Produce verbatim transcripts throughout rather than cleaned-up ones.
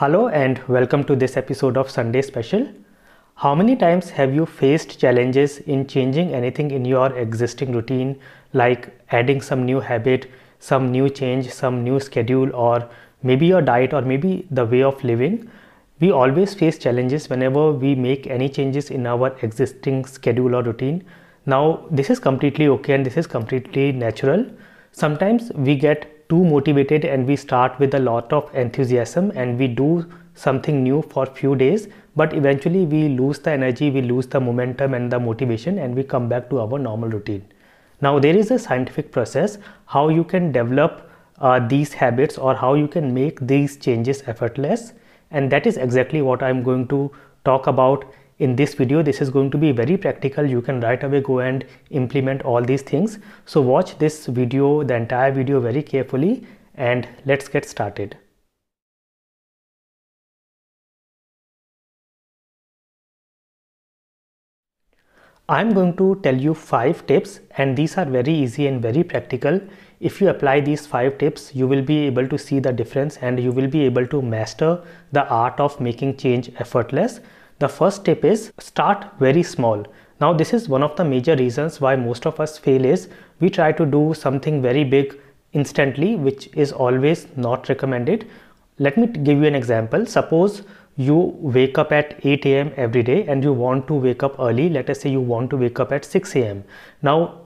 Hello and welcome to this episode of Sunday Special. How many times have you faced challenges in changing anything in your existing routine, like adding some new habit, some new change, some new schedule, or maybe your diet, or maybe the way of living? We always face challenges whenever we make any changes in our existing schedule or routine. Now, this is completely okay and this is completely natural. Sometimes we get too motivated and we start with a lot of enthusiasm and we do something new for few days, but eventually we lose the energy, we lose the momentum and the motivation, and we come back to our normal routine. Now, there is a scientific process how you can develop uh, these habits or how you can make these changes effortless, and that is exactly what I'm going to talk about in this video. This is going to be very practical. You can right away go and implement all these things. So watch this video, the entire video, very carefully, and let's get started. I'm going to tell you five tips, and these are very easy and very practical. If you apply these five tips, you will be able to see the difference and you will be able to master the art of making change effortless. The first tip is start very small. Now, this is one of the major reasons why most of us fail is we try to do something very big instantly, which is always not recommended. Let me give you an example. Suppose you wake up at eight A M every day and you want to wake up early. Let us say you want to wake up at six A M Now,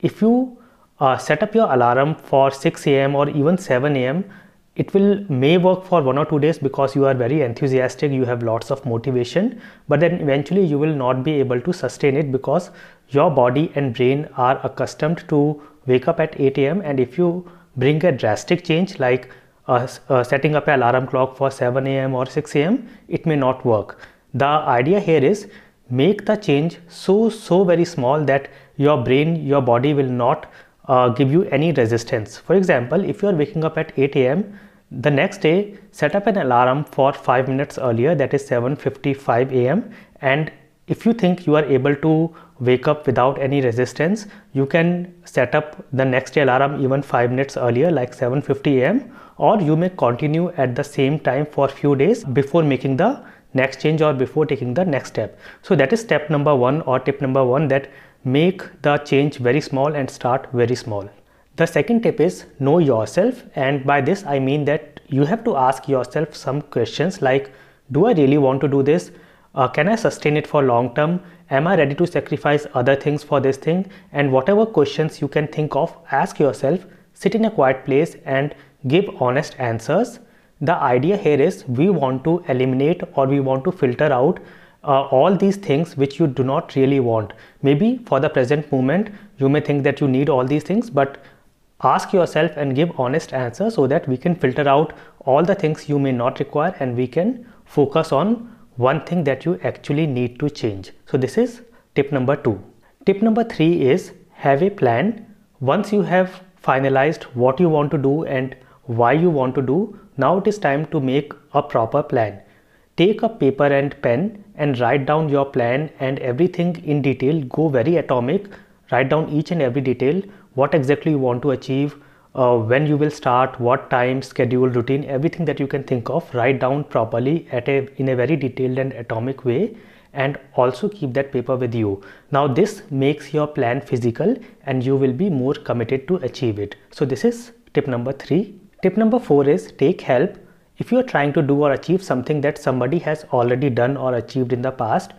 if you uh, set up your alarm for six A M or even seven A M, it will may work for one or two days because you are very enthusiastic, you have lots of motivation, but then eventually you will not be able to sustain it because your body and brain are accustomed to wake up at eight A M and if you bring a drastic change like uh, uh, setting up an alarm clock for seven A M or six A M, it may not work. The idea here is make the change so so very small that your brain, your body will not Uh, give you any resistance. For example, if you are waking up at eight A M the next day, set up an alarm for five minutes earlier, that is seven fifty-five A M and if you think you are able to wake up without any resistance, you can set up the next day alarm even five minutes earlier, like seven fifty A M or you may continue at the same time for few days before making the next change or before taking the next step. So that is step number one or tip number one, that make the change very small and start very small. The second tip is know yourself, and by this I mean that you have to ask yourself some questions like, do I really want to do this? Uh, can I sustain it for long term? Am I ready to sacrifice other things for this thing? And whatever questions you can think of, ask yourself, sit in a quiet place and give honest answers. The idea here is we want to eliminate or we want to filter out Uh, all these things which you do not really want. Maybe for the present moment you may think that you need all these things, but ask yourself and give honest answer so that we can filter out all the things you may not require and we can focus on one thing that you actually need to change. So this is tip number two. Tip number three is have a plan. Once you have finalized what you want to do and why you want to do, now it is time to make a proper plan. Take a paper and pen and write down your plan and everything in detail. Go very atomic, write down each and every detail, what exactly you want to achieve, uh, when you will start, what time, schedule, routine, everything that you can think of, write down properly at a, in a very detailed and atomic way, and also keep that paper with you. Now this makes your plan physical and you will be more committed to achieve it. So this is tip number three. Tip number four is take help. If you are trying to do or achieve something that somebody has already done or achieved in the past,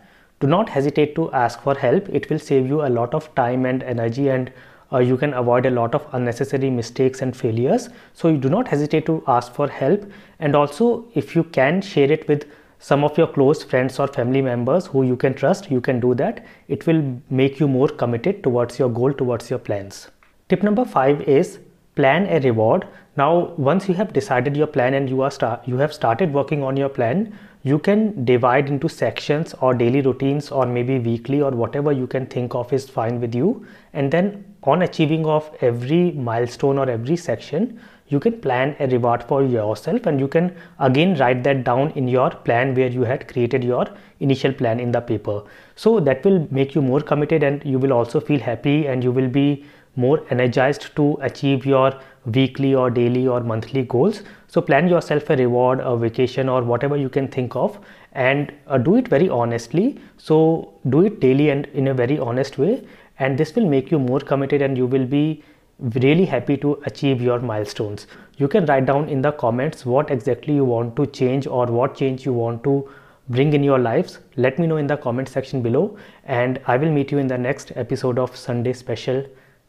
do not hesitate to ask for help. It will save you a lot of time and energy, and uh, you can avoid a lot of unnecessary mistakes and failures. So you do not hesitate to ask for help, and also if you can share it with some of your close friends or family members who you can trust, you can do that. It will make you more committed towards your goal, towards your plans. Tip number five is plan a reward. Now, once you have decided your plan and you are start, you have started working on your plan, you can divide into sections or daily routines or maybe weekly or whatever you can think of is fine with you. And then on achieving of every milestone or every section, you can plan a reward for yourself, and you can again write that down in your plan where you had created your initial plan in the paper. So that will make you more committed and you will also feel happy and you will be more energized to achieve your weekly or daily or monthly goals. So plan yourself a reward, a vacation, or whatever you can think of, and uh, do it very honestly. So do it daily and in a very honest way, and this will make you more committed and you will be really happy to achieve your milestones. You can write down in the comments what exactly you want to change or what change you want to bring in your lives. Let me know in the comment section below, and I will meet you in the next episode of Sunday Special.